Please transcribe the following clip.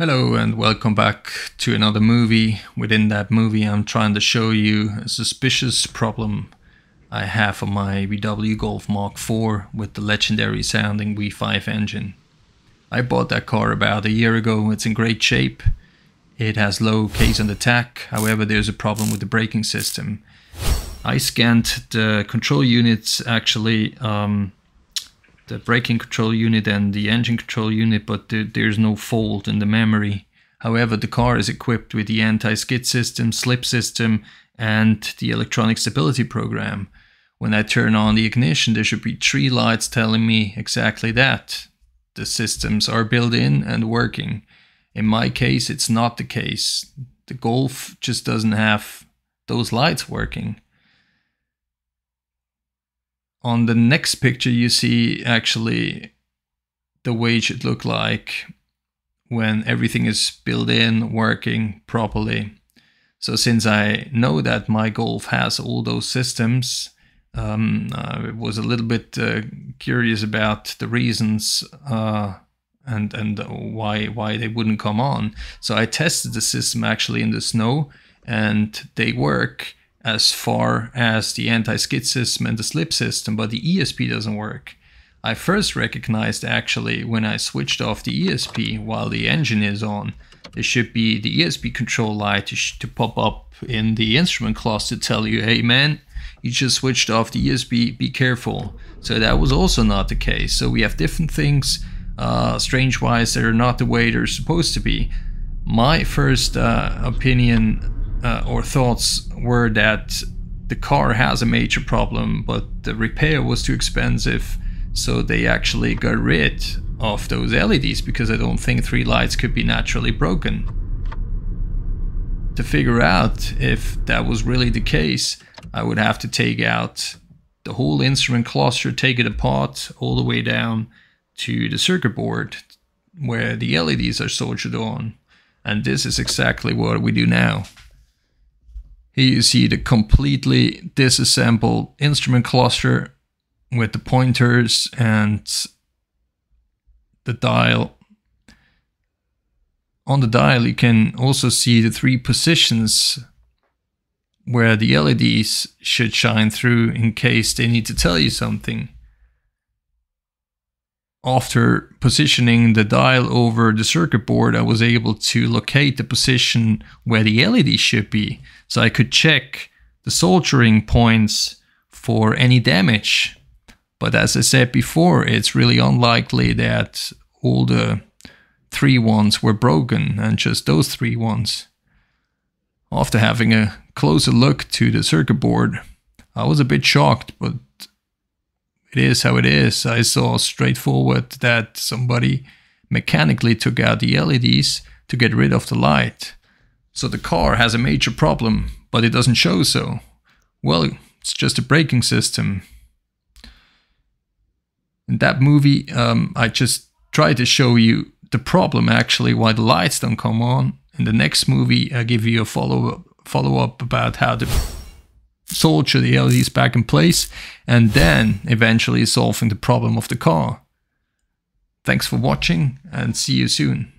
Hello and welcome back to another movie. Within that movie I'm trying to show you a suspicious problem I have on my VW Golf Mark IV with the legendary sounding V5 engine. I bought that car about a year ago. It's in great shape. It has low Ks on the tack, however there's a problem with the braking system. I scanned the control units, actually the braking control unit and the engine control unit, but there's no fault in the memory. However, the car is equipped with the anti-skid system, slip system and the electronic stability program. When I turn on the ignition, there should be three lights telling me exactly that. The systems are built in and working. In my case, it's not the case. The Golf just doesn't have those lights working. On the next picture you see actually the way it should look like when everything is built in, working properly. So since I know that my Golf has all those systems, I was a little bit curious about the reasons and why they wouldn't come on. So I tested the system actually in the snow and they work as far as the anti-skid system and the slip system, but the ESP doesn't work. I first recognized actually when I switched off the ESP while the engine is on. There should be the ESP control light to pop up in the instrument class to tell you, hey man, you just switched off the ESP, be careful. So that was also not the case. So we have different things, strange-wise, that are not the way they're supposed to be. My first opinion or thoughts were that the car has a major problem, but the repair was too expensive, so they actually got rid of those LEDs because I don't think three lights could be naturally broken. To figure out if that was really the case, I would have to take out the whole instrument cluster, take it apart all the way down to the circuit board where the LEDs are soldered on. And this is exactly what we do now. Here you see the completely disassembled instrument cluster with the pointers and the dial. On the dial you can also see the three positions where the LEDs should shine through in case they need to tell you something. After positioning the dial over the circuit board, I was able to locate the position where the LED should be, so I could check the soldering points for any damage. But as I said before, it's really unlikely that all the three ones were broken, and just those three ones. After having a closer look to the circuit board, I was a bit shocked, but it is how it is. I saw straightforward that somebody mechanically took out the LEDs to get rid of the light. So the car has a major problem, but it doesn't show so. Well, it's just a braking system. In that movie, I just tried to show you the problem actually, why the lights don't come on. In the next movie, I give you a follow-up about how to solder the LEDs back in place and then eventually solving the problem of the car. Thanks for watching and see you soon.